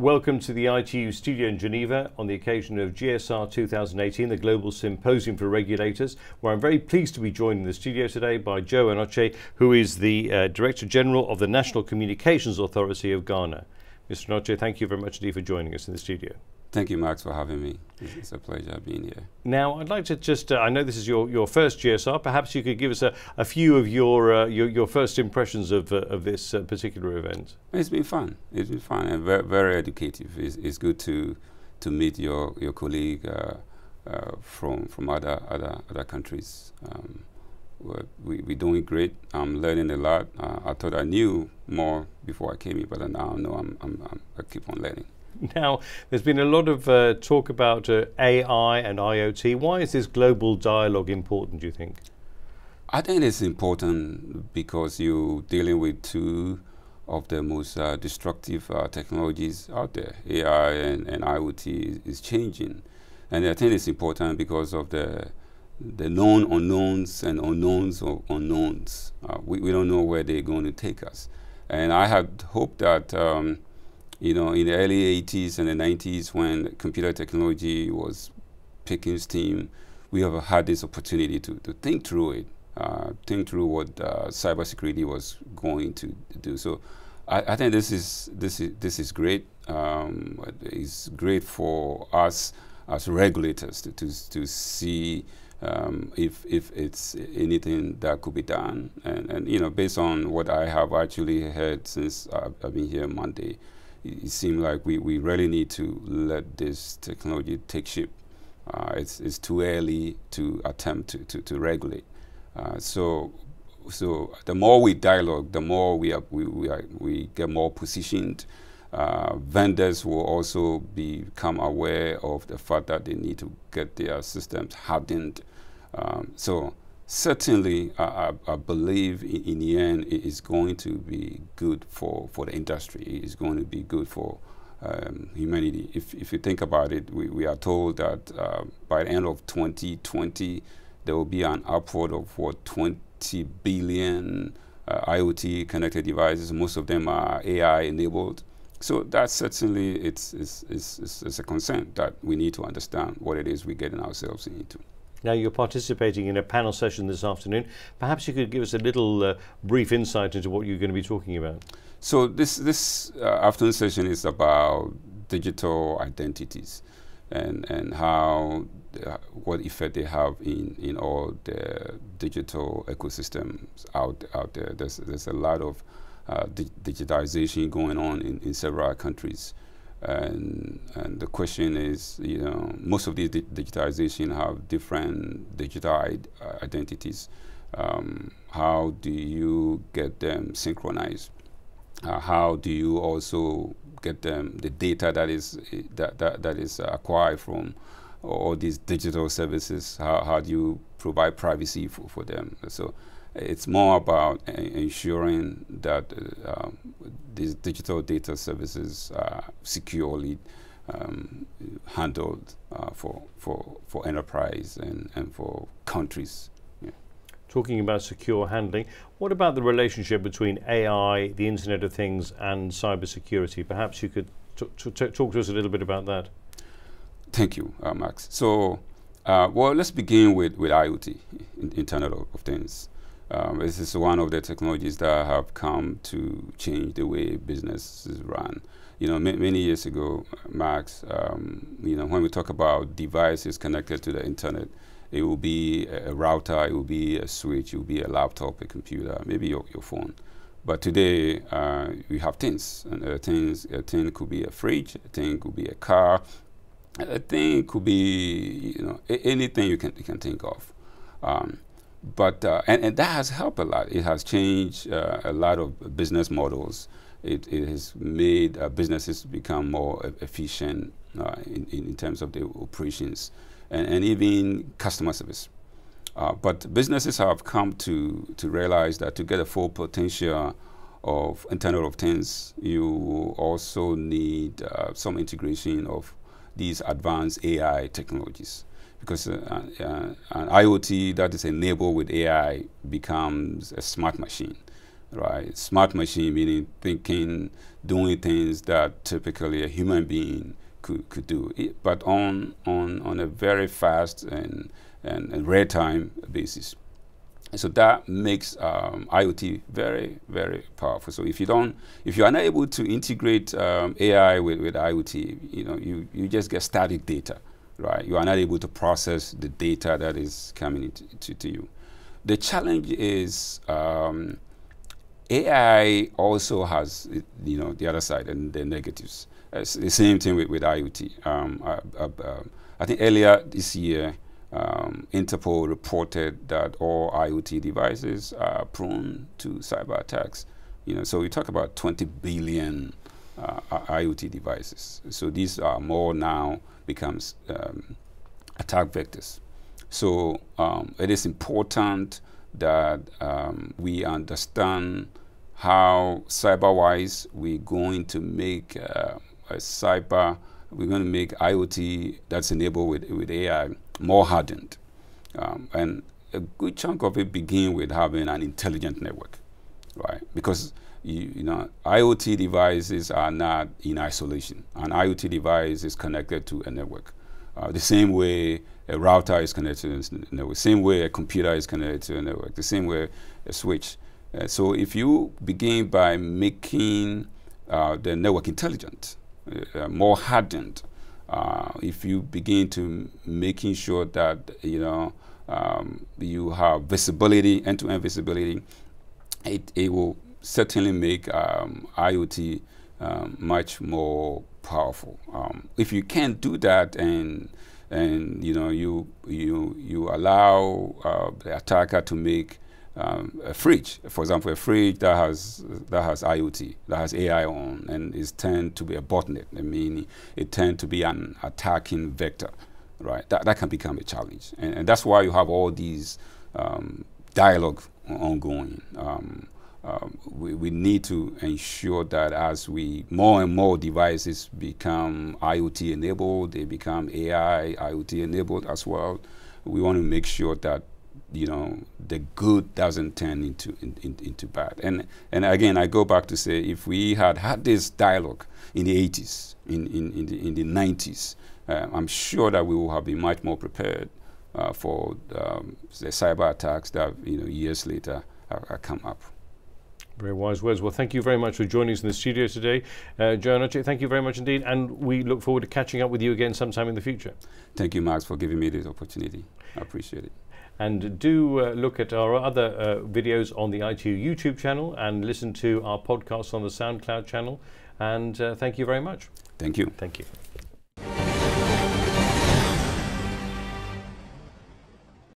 Welcome to the ITU studio in Geneva on the occasion of GSR 2018, the Global Symposium for Regulators, where I'm very pleased to be joined in the studio today by Joe Anokye, who is the Director General of the National Communications Authority of Ghana. Mr. Anokye, thank you very much indeed for joining us in the studio. Thank you, Max, for having me. It's a pleasure being here. Now, I'd like to just, I know this is your first GSR, perhaps you could give us a few of your first impressions of this particular event. It's been fun. It's been fun and very, very educative. It's good to meet your colleague from other countries. We're doing great. I'm learning a lot. I thought I knew more before I came here, but now I know I keep on learning. Now, there's been a lot of talk about AI and IoT. Why is this global dialogue important, do you think? I think it's important because you're dealing with two of the most destructive technologies out there. AI and IoT is changing. And I think it's important because of the known unknowns and unknowns of unknowns. We don't know where they're going to take us. And I had hoped that you know, in the early 80s and the 90s, when computer technology was picking steam, we have had this opportunity to think through it, think through what cybersecurity was going to do. So I think this is great. It's great for us as regulators to see if it's anything that could be done. And you know, based on what I have actually heard since I've been here Monday, it seemed like we really need to let this technology take shape. It's too early to attempt to regulate. So the more we dialogue, the more we get more positioned. Vendors will also become aware of the fact that they need to get their systems hardened. So certainly, I believe in the end it is going to be good for the industry. It is going to be good for humanity. If you think about it, we are told that by the end of 2020, there will be an upward of what, 20 billion IoT connected devices. Most of them are AI enabled. So that certainly it's a concern that we need to understand what it is we're getting ourselves into. Now, you're participating in a panel session this afternoon. Perhaps you could give us a little brief insight into what you're going to be talking about. So this afternoon session is about digital identities and how what effect they have in all the digital ecosystems out there. There's a lot of digitization going on in several countries. And the question is, you know, most of these digitization have different digital identities. How do you get them synchronized? How do you also get them the data that is acquired from all these digital services? How do you provide privacy for them? So it's more about ensuring that these digital data services are securely handled for enterprise and for countries. Yeah. Talking about secure handling, what about the relationship between AI, the Internet of Things, and cybersecurity? Perhaps you could talk to us a little bit about that. Thank you, Max. So, well, let's begin with IoT, Internet of Things. This is one of the technologies that have come to change the way business is run. You know, many years ago, Max, you know, when we talk about devices connected to the internet, it will be a router, it will be a switch, it will be a laptop, a computer, maybe your phone. But today, we have things, and a thing could be a fridge, a thing could be a car, a thing could be, you know, anything you can think of. But that has helped a lot. It has changed a lot of business models. It has made businesses become more efficient in terms of their operations and even customer service. But businesses have come to realize that to get the full potential of Internet of Things, you also need some integration of these advanced AI technologies. Because an IoT that is enabled with AI becomes a smart machine. right? Smart machine meaning thinking, doing things that typically a human being could do, but on a very fast and real time basis. So that makes IoT very, very powerful. So if you are not able to integrate AI with IoT, you know, you just get static data, right? You are not able to process the data that is coming to you. The challenge is AI also has, you know, the other side and the negatives. It's the same thing with IoT. I think earlier this year, Interpol reported that all IoT devices are prone to cyber attacks. You know, so we talk about 20 billion IoT devices. So these are more now becomes attack vectors. So it is important that we understand how cyber-wise we're going to make IoT that's enabled with AI more hardened. And a good chunk of it begins with having an intelligent network, right? Because you know, IoT devices are not in isolation. An IoT device is connected to a network. The same way a router is connected to a network, the same way a computer is connected to a network, the same way a switch. So if you begin by making the network intelligent, more hardened, if you begin to making sure that, you know, you have visibility, end-to-end visibility, it will certainly make IoT much more powerful. If you can't do that, and you know, you allow the attacker to make a fridge, for example, a fridge that has IoT, that has AI on, and is tend to be a botnet. I mean, it tends to be an attacking vector, right? That can become a challenge, and that's why you have all these dialogue ongoing. We need to ensure that as we more and more devices become IoT enabled, they become AI IoT enabled as well. We want to make sure that, you know, the good doesn't turn into bad. And again, I go back to say, if we had this dialogue in the 80s, in the 90s, I'm sure that we will have been much more prepared for the cyber attacks that, you know, years later are come up. Very wise words. Well, thank you very much for joining us in the studio today. Joe Anokye, thank you very much indeed, and we look forward to catching up with you again sometime in the future. Thank you, Max, for giving me this opportunity. I appreciate it. And do look at our other videos on the ITU YouTube channel and listen to our podcasts on the SoundCloud channel. And thank you very much. Thank you. Thank you.